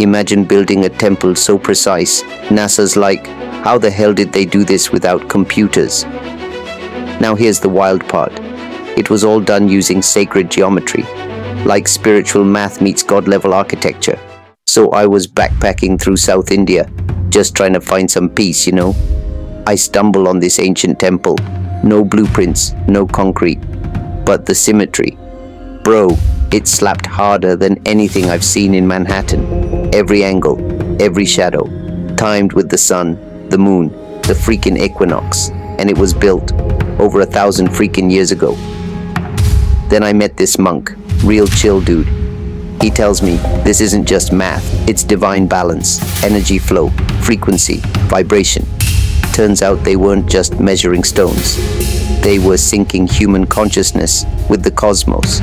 Imagine building a temple so precise. NASA's like, how the hell did they do this without computers? Now here's the wild part. It was all done using sacred geometry, like spiritual math meets god-level architecture. So I was backpacking through South India, just trying to find some peace, you know. I stumble on this ancient temple. No blueprints, no concrete, but the symmetry. Bro, it slapped harder than anything I've seen in Manhattan. Every angle, every shadow, timed with the sun, the moon, the freaking equinox, and it was built over 1,000 freaking years ago. Then I met this monk, real chill dude. He tells me this isn't just math, it's divine balance, energy flow, frequency, vibration. Turns out they weren't just measuring stones. They were syncing human consciousness with the cosmos,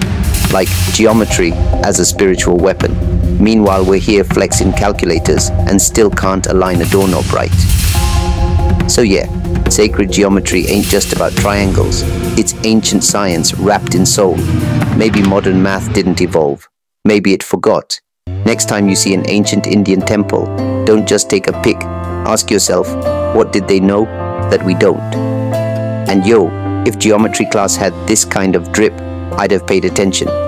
like geometry as a spiritual weapon. Meanwhile, we're here flexing calculators and still can't align a doorknob right. So yeah, sacred geometry ain't just about triangles. It's ancient science wrapped in soul. Maybe modern math didn't evolve. Maybe it forgot. Next time you see an ancient Indian temple, don't just take a pic. Ask yourself, what did they know that we don't? And yo, if geometry class had this kind of drip, I'd have paid attention.